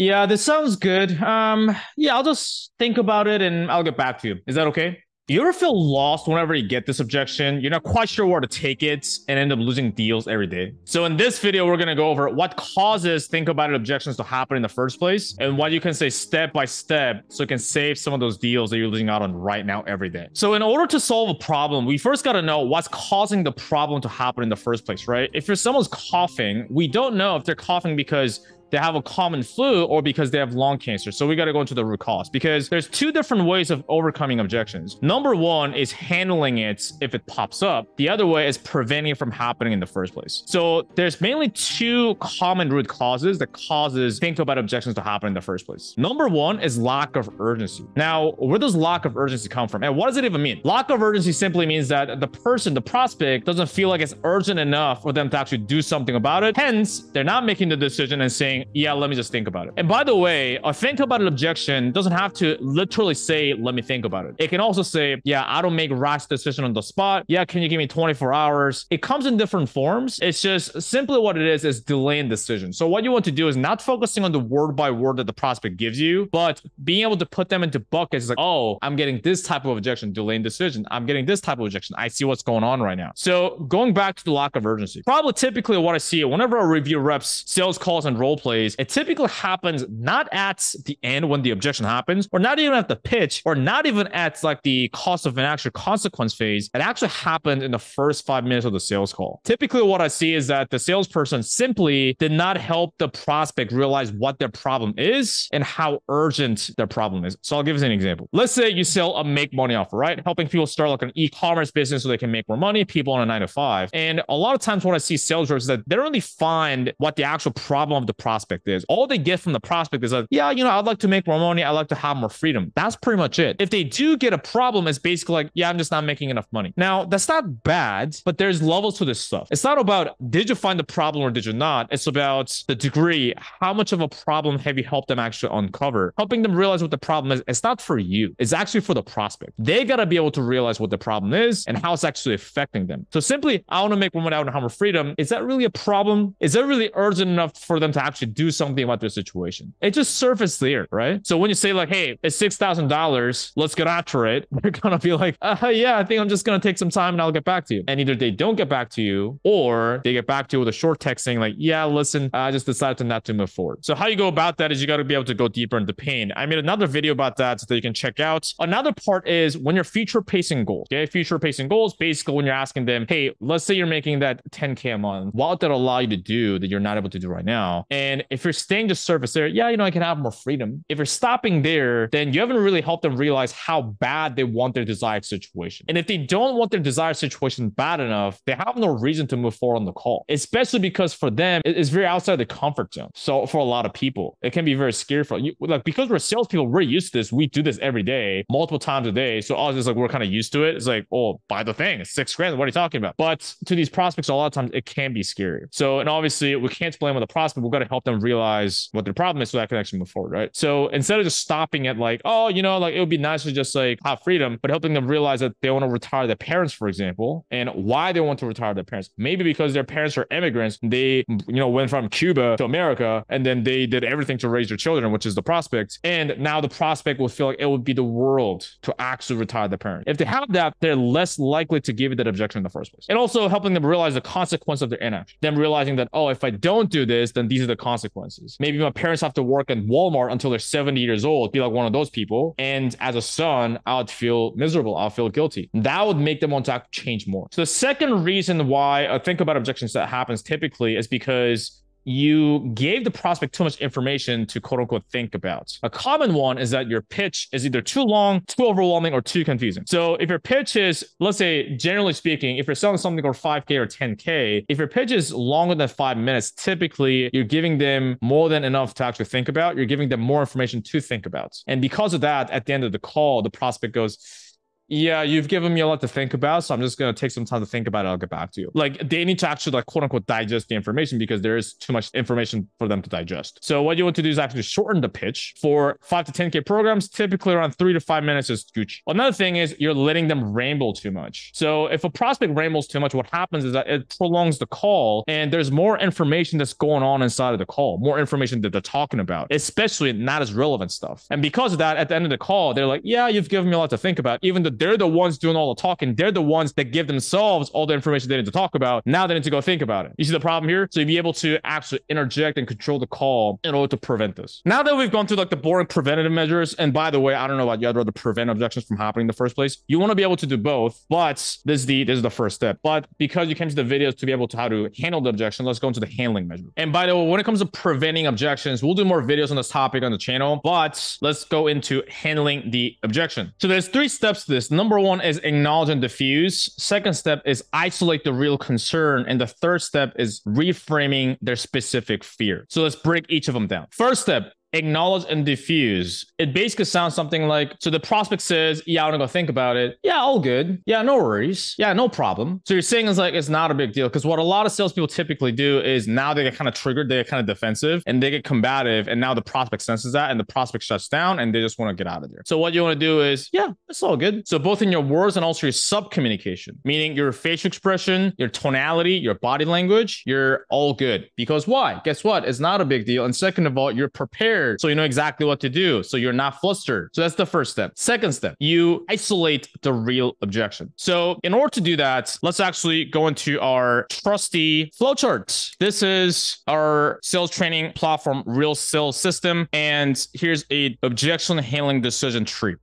Yeah, this sounds good. Yeah, I'll just think about it and I'll get back to you. Is that okay? You ever feel lost whenever you get this objection? You're not quite sure where to take it and end up losing deals every day. So in this video, we're going to go over what causes think about it objections to happen in the first place and what you can say step by step so you can save some of those deals that you're losing out on right now every day. So in order to solve a problem, we first got to know what's causing the problem to happen in the first place, right? If someone's coughing, we don't know if they're coughing because they have a common flu or because they have lung cancer. So we got to go into the root cause because there's two different ways of overcoming objections. Number one is handling it if it pops up. The other way is preventing it from happening in the first place. So there's mainly two common root causes that causes think about objections to happen in the first place. Number one is lack of urgency. Now, where does lack of urgency come from? And what does it even mean? Lack of urgency simply means that the person, the prospect, doesn't feel like it's urgent enough for them to actually do something about it. Hence, they're not making the decision and saying, yeah, let me just think about it. And by the way, a think about an objection doesn't have to literally say, let me think about it. It can also say, yeah, I don't make rash decision on the spot. Yeah, can you give me 24 hours? It comes in different forms. It's just simply what it is delaying decision. So what you want to do is not focusing on the word by word that the prospect gives you, but being able to put them into buckets like, oh, I'm getting this type of objection, delaying decision. I'm getting this type of objection. I see what's going on right now. So going back to the lack of urgency, probably typically what I see whenever I review reps, sales calls, and role play, it typically happens not at the end when the objection happens, or not even at the pitch, or not even at like the cost of an actual consequence phase. It actually happened in the first 5 minutes of the sales call. Typically, what I see is that the salesperson simply did not help the prospect realize what their problem is and how urgent their problem is. So I'll give you an example. Let's say you sell a make money offer, right? Helping people start like an e-commerce business so they can make more money, people on a 9-to-5. And a lot of times when I see sales reps is that they don't really find what the actual problem of the prospect is. All they get from the prospect is like, yeah, you know, I'd like to make more money. I'd like to have more freedom. That's pretty much it. If they do get a problem, it's basically like, yeah, I'm just not making enough money. Now, that's not bad, but there's levels to this stuff. It's not about, did you find the problem or did you not? It's about the degree. How much of a problem have you helped them actually uncover? Helping them realize what the problem is. It's not for you. It's actually for the prospect. They got to be able to realize what the problem is and how it's actually affecting them. So simply, I want to make more money, I want to have more freedom. Is that really a problem? Is that really urgent enough for them to actually do something about their situation? It just surfaced there, right? So when you say like, hey, it's $6,000, let's get after it, they're gonna be like, yeah, I think I'm just gonna take some time and I'll get back to you. And either they don't get back to you or they get back to you with a short text saying like, yeah, listen, I just decided not to move forward. So how you go about that is you got to be able to go deeper into pain. I made another video about that so that you can check out. Another part is when you're future pacing goals. Okay, future pacing goals, basically when you're asking them, hey, let's say you're making that 10K a month, what would that allow you to do that you're not able to do right now? And if you're staying just surface there, yeah, you know, I can have more freedom. If you're stopping there, then you haven't really helped them realize how bad they want their desired situation. And if they don't want their desired situation bad enough, they have no reason to move forward on the call, especially because for them, it's very outside the comfort zone. So for a lot of people, it can be very scary for you. Like, because we're salespeople, we're used to this. We do this every day, multiple times a day. So all it's like, we're kind of used to it. It's like, oh, buy the thing, it's $6,000. What are you talking about? But to these prospects, a lot of times it can be scary. So, and obviously we can't blame on the prospect. We've got to help them realize what their problem is so that I can actually move forward, right? So instead of just stopping at like, oh, you know, like it would be nice to just like have freedom, but helping them realize that they want to retire their parents, for example, and why they want to retire their parents. Maybe because their parents are immigrants. They, you know, went from Cuba to America and then they did everything to raise their children, which is the prospect. And now the prospect will feel like it would be the world to actually retire their parent. If they have that, they're less likely to give you that objection in the first place. And also helping them realize the consequence of their inaction. Them realizing that, oh, if I don't do this, then these are the consequences. Maybe my parents have to work at Walmart until they're 70 years old, be like one of those people. And as a son, I would feel miserable. I'll feel guilty. That would make them want to change more. So the second reason why I think about objections that happens typically is because you gave the prospect too much information to quote unquote think about. A common one is that your pitch is either too long, too overwhelming, or too confusing. So if your pitch is, let's say, generally speaking, if you're selling something for 5K or 10K, if your pitch is longer than 5 minutes, typically you're giving them more than enough to actually think about. You're giving them more information to think about. And because of that, at the end of the call, the prospect goes, yeah, you've given me a lot to think about, so I'm just going to take some time to think about it. I'll get back to you. Like, they need to actually, like, quote unquote, digest the information, because there is too much information for them to digest. So what you want to do is actually shorten the pitch for 5 to 10K programs. Typically around 3 to 5 minutes is Gucci. Another thing is you're letting them ramble too much. So if a prospect rambles too much, what happens is that it prolongs the call, and there's more information that's going on inside of the call, more information that they're talking about, especially not as relevant stuff. And because of that, at the end of the call, they're like, yeah, you've given me a lot to think about. Even though they're the ones doing all the talking, they're the ones that give themselves all the information they need to talk about. Now they need to go think about it. You see the problem here? So you'd be able to actually interject and control the call in order to prevent this. Now that we've gone through like the boring preventative measures, and by the way, I don't know about you, I'd rather prevent objections from happening in the first place. You want to be able to do both, but this is the first step. But because you came to the videos to be able to how to handle the objection, let's go into the handling measure. And by the way, when it comes to preventing objections, we'll do more videos on this topic on the channel, but let's go into handling the objection. So there's 3 steps to this. Number 1 is acknowledge and diffuse. Second step is isolate the real concern. And the third step is reframing their specific fear. So let's break each of them down. First step, acknowledge and diffuse. It basically sounds something like, so the prospect says, yeah, I want to go think about it. Yeah, all good. Yeah, no worries. Yeah, no problem. So you're saying it's like, it's not a big deal. Because what a lot of salespeople typically do is now they get kind of triggered, they get kind of defensive, and they get combative. And now the prospect senses that, and the prospect shuts down, and they just want to get out of there. So what you want to do is, yeah, it's all good. So both in your words and also your subcommunication, meaning your facial expression, your tonality, your body language, you're all good. Because why? Guess what? It's not a big deal. And second of all, you're prepared. So you know exactly what to do. So you're not flustered. So that's the first step. Second step, you isolate the real objection. So in order to do that, let's actually go into our trusty flowchart. This is our sales training platform, Real Sales System. And here's a objection handling decision tree.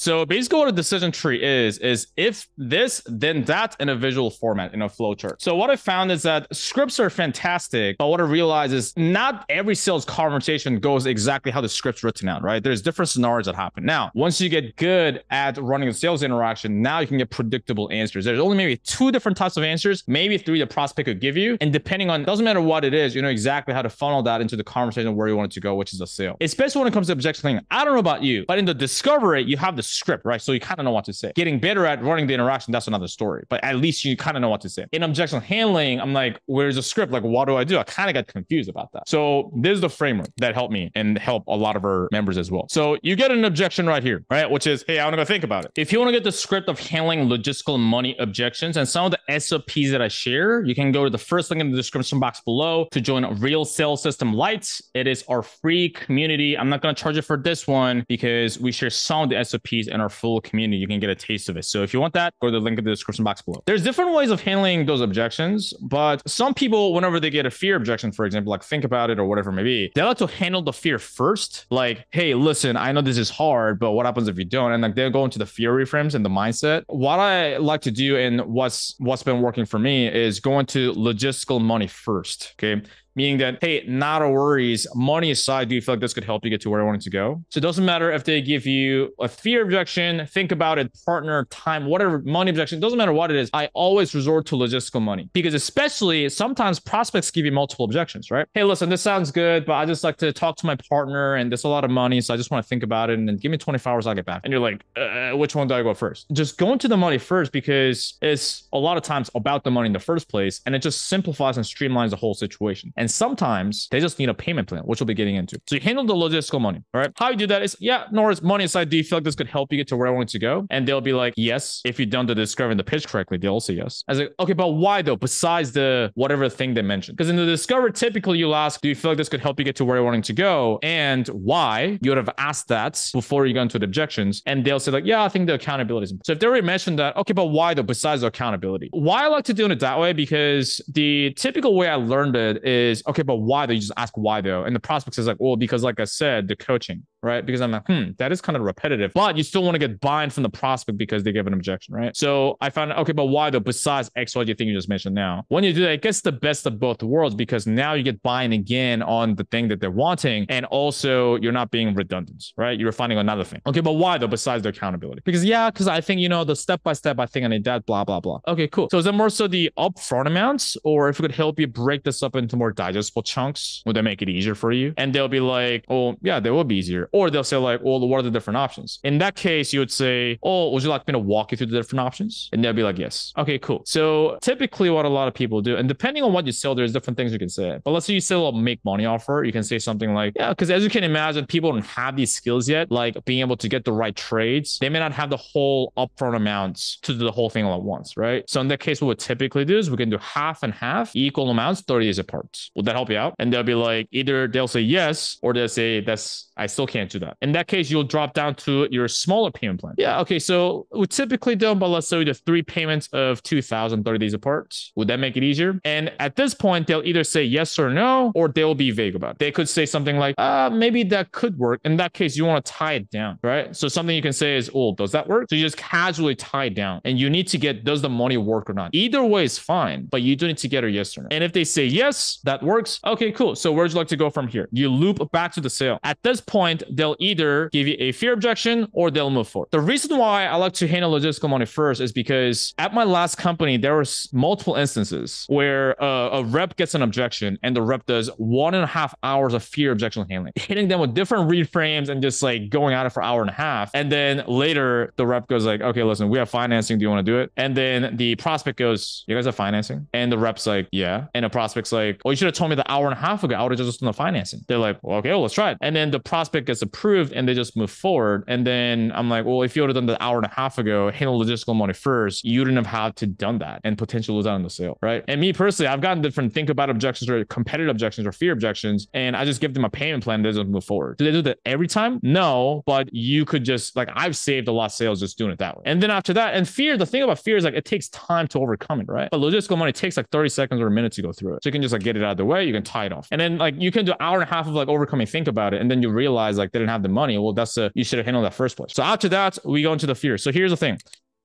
So basically what a decision tree is if this, then that in a visual format, in a flowchart. So what I found is that scripts are fantastic, but what I realized is not every sales conversation goes exactly how the script's written out, right? There's different scenarios that happen. Now, once you get good at running a sales interaction, now you can get predictable answers. There's only maybe 2 different types of answers, maybe 3 the prospect could give you. And depending on, doesn't matter what it is, you know exactly how to funnel that into the conversation where you want it to go, which is a sale. Especially when it comes to objection handling. I don't know about you, but in the discovery, you have the script, right? So you kind of know what to say. Getting better at running the interaction, that's another story, but at least you kind of know what to say. In objection handling, I'm like, where's the script? Like, what do? I kind of got confused about that. So this is the framework that helped me and help a lot of our members as well. So you get an objection right here, right? Which is, hey, I want to go think about it. If you want to get the script of handling logistical money objections and some of the SOPs that I share, you can go to the first link in the description box below to join Real Sales System Lite. It is our free community. I'm not going to charge you for this one because we share some of the SOPs in our full community. You can get a taste of it. So if you want that, go to the link in the description box below. There's different ways of handling those objections, but some people, whenever they get a fear objection, for example, like think about it or whatever it may be, they like to handle the fear first. Like, hey, listen, I know this is hard, but what happens if you don't? And like they'll go into the fear reframes and the mindset. What I like to do and what's been working for me is going to logistical money first. Okay. Meaning that, hey, not a worries, money aside, do you feel like this could help you get to where I wanted to go? So it doesn't matter if they give you a fear objection, think about it, partner, time, whatever, money objection, doesn't matter what it is. I always resort to logistical money because especially sometimes prospects give you multiple objections, right? Hey, listen, this sounds good, but I just like to talk to my partner and there's a lot of money. So I just want to think about it and then give me 24 hours, I'll get back. And you're like, which one do I go first? Just go into the money first because it's a lot of times about the money in the first place. And it just simplifies and streamlines the whole situation. And sometimes they just need a payment plan, which we'll be getting into. So you handle the logistical money, all right? How you do that is, yeah, Norris, money aside, do you feel like this could help you get to where I want to go? And they'll be like, yes. If you've done the discovery and the pitch correctly, they'll say yes. I was like, okay, but why though? Besides the whatever thing they mentioned. Because in the discovery, typically you'll ask, do you feel like this could help you get to where you're wanting to go? And why? You would have asked that before you go into the objections. And they'll say like, yeah, I think the accountability is important. So if they already mentioned that, okay, but why though? Besides the accountability. Why I like to do it that way, because the typical way I learned it is, okay, but why though? You just ask why though. And the prospect says like, well, because like I said, the coaching, right? Because I'm like, that is kind of repetitive, but you still want to get buy-in from the prospect because they give an objection, right? So I found, okay, but why though? Besides XYZ thing you just mentioned now. When you do that, it gets the best of both worlds because now you get buy-in again on the thing that they're wanting. And also you're not being redundant, right? You're finding another thing. Okay, but why though? Besides the accountability. Because yeah, because I think, you know, the step-by-step, I think I need that, blah, blah, blah. Okay, cool. So is it more so the upfront amounts, or if it could help you break this up into more digestible chunks, would that make it easier for you? And they'll be like, oh yeah, that will be easier. here. Or they'll say like, well, what are the different options? In that case, you would say, oh, would you like me to walk you through the different options? And they'll be like, yes. Okay, cool. So typically what a lot of people do, and depending on what you sell, there's different things you can say. But let's say you sell a make money offer. You can say something like, yeah, because as you can imagine, people don't have these skills yet, like being able to get the right trades. They may not have the whole upfront amounts to do the whole thing all at once, right? So in that case, what we typically do is we can do half and half, equal amounts, 30 days apart. Will that help you out? And they'll be like, either they'll say yes, or they'll say, that's, I still can't do that. In that case, you'll drop down to your smaller payment plan. Yeah, okay, so we typically don't, but let's say we do 3 payments of 2,000, 30 days apart. Would that make it easier? And at this point, they'll either say yes or no, or they'll be vague about it. They could say something like, maybe that could work. In that case, you want to tie it down, right? So something you can say is, oh, does that work? So you just casually tie it down, and you need to get, does the money work or not? Either way is fine, but you do need to get a yes or no. And if they say yes, that works. Okay, cool. So where'd you like to go from here? You loop back to the sale. At this point, they'll either give you a fair objection or they'll move forward. The reason why I like to handle logistical money first is because at my last company, there was multiple instances where a rep gets an objection and the rep does 1.5 hours of fair objection handling, hitting them with different reframes and just like going at it for an hour and a half. And then later the rep goes like, okay, listen, we have financing. Do you want to do it? And then the prospect goes, you guys have financing? And the rep's like, yeah. And the prospect's like, oh, you should have told me the hour and a half ago. I would have just done the financing. They're like, well, okay, well, let's try it. And then the prospect gets approved and they just move forward. And then I'm like, well, if you would have done the hour and a half ago, handle logistical money first, you wouldn't have had to done that and potentially lose out on the sale, right? And me personally, I've gotten different think about objections or competitive objections or fear objections, and I just give them a payment plan that doesn't move forward. Do they do that every time? No, but you could just like, I've saved a lot of sales just doing it that way. And then after that, and fear, the thing about fear is like, it takes time to overcome it, right? But logistical money takes like 30 seconds or a minute to go through it. So you can just like get it out of the way. You can tie it off. And then like, you can do an hour and a half of like overcoming, think about it. And then you realize like they didn't have the money. Well, that's you should have handled that first place. So after that, we go into the fear. So here's the thing.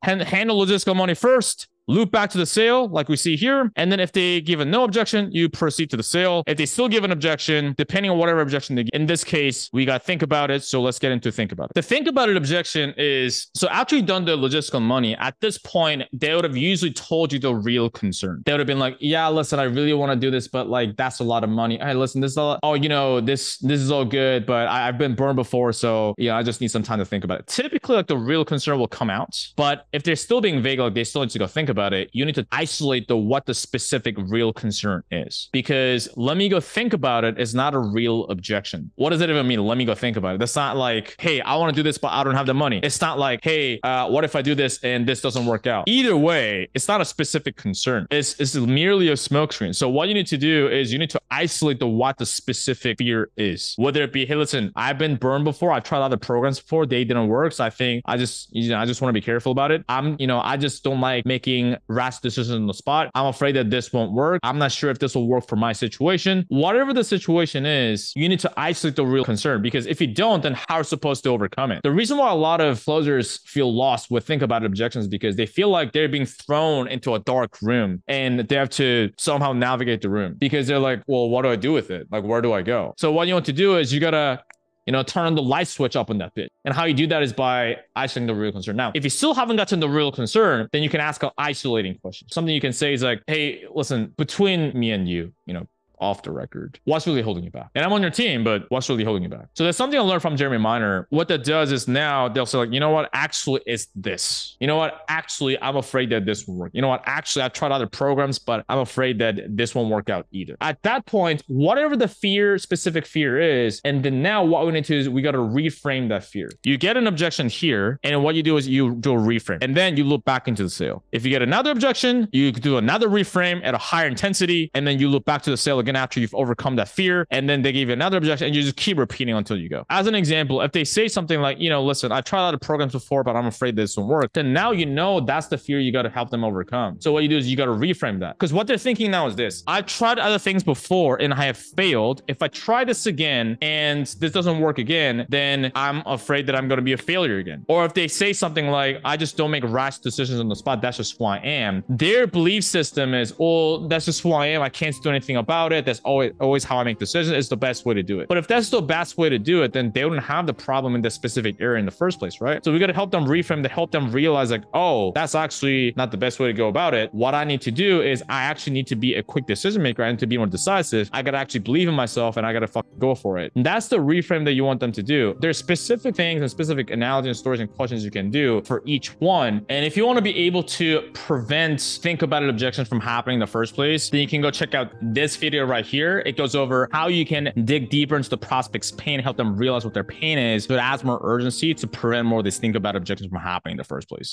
Handle logistical money first, loop back to the sale like we see here. And then if they give a no objection, you proceed to the sale. If they still give an objection, depending on whatever objection they give, in this case, we got think about it. So let's get into think about it. The think about it objection is, so after you've done the logistical money, at this point, they would have usually told you the real concern. They would have been like, yeah, listen, I really want to do this, but like, that's a lot of money. Hey, listen, this is all, oh, you know, this is all good, but I've been burned before. So yeah, I just need some time to think about it. Typically, like the real concern will come out, but if they're still being vague, like they still need to go think about it, you need to isolate what the specific real concern is, because let me go think about it is not a real objection. What does it even mean? Let me go think about it. That's not like, hey, I want to do this, but I don't have the money. It's not like, hey, what if I do this and this doesn't work out? Either way, it's not a specific concern. It's merely a smokescreen. So what you need to do is you need to isolate what the specific fear is, whether it be, hey, listen, I've been burned before. I've tried other programs before. They didn't work. So I think I just want to be careful about it. I just don't like making rash decisions on the spot. I'm afraid that this won't work. I'm not sure if this will work for my situation. Whatever the situation is, you need to isolate the real concern, because if you don't, then how are you supposed to overcome it? The reason why a lot of closers feel lost with think about objections is because they feel like they're being thrown into a dark room and they have to somehow navigate the room, because they're like, well, what do I do with it? Like, where do I go? So what you want to do is you got to turn on the light switch up on that bit. And how you do that is by isolating the real concern. Now, if you still haven't gotten the real concern, then you can ask an isolating question. Something you can say is like, hey, listen, between me and you, off the record, what's really holding you back? And I'm on your team, but what's really holding you back? So that's something I learned from Jeremy Miner. What that does is now they'll say like, you know what? Actually, it's this. You know what? Actually, I'm afraid that this won't work. You know what? Actually, I've tried other programs, but I'm afraid that this won't work out either. At that point, whatever the specific fear is, and then now what we need to do is we got to reframe that fear. You get an objection here, and what you do is you do a reframe, and then you loop back into the sale. If you get another objection, you do another reframe at a higher intensity, and then you loop back to the sale again after you've overcome that fear, and then they give you another objection, and you just keep repeating until you go. As an example, if they say something like, listen, I've tried a lot of programs before, but I'm afraid this won't work, then now that's the fear you got to help them overcome. So what you do is you got to reframe that, because what they're thinking now is this: I've tried other things before and I have failed. If I try this again and this doesn't work again, then I'm afraid that I'm going to be a failure again. Or if they say something like, I just don't make rash decisions on the spot, that's just who I am, their belief system is, oh, that's just who I am, I can't do anything about it, like that's always how I make decisions. It's the best way to do it. But if that's the best way to do it, then they wouldn't have the problem in that specific area in the first place, right? So we got to help them reframe, to help them realize like, oh, that's actually not the best way to go about it. What I need to do is I actually need to be a quick decision maker. I need to be more decisive. I got to actually believe in myself and I got to fucking go for it. And that's the reframe that you want them to do. There's specific things and specific analogies and stories and questions you can do for each one. And if you want to be able to prevent think about it objections from happening in the first place, then you can go check out this video right here. It goes over how you can dig deeper into the prospect's pain, help them realize what their pain is, so it adds more urgency to prevent more of these think about objections from happening in the first place.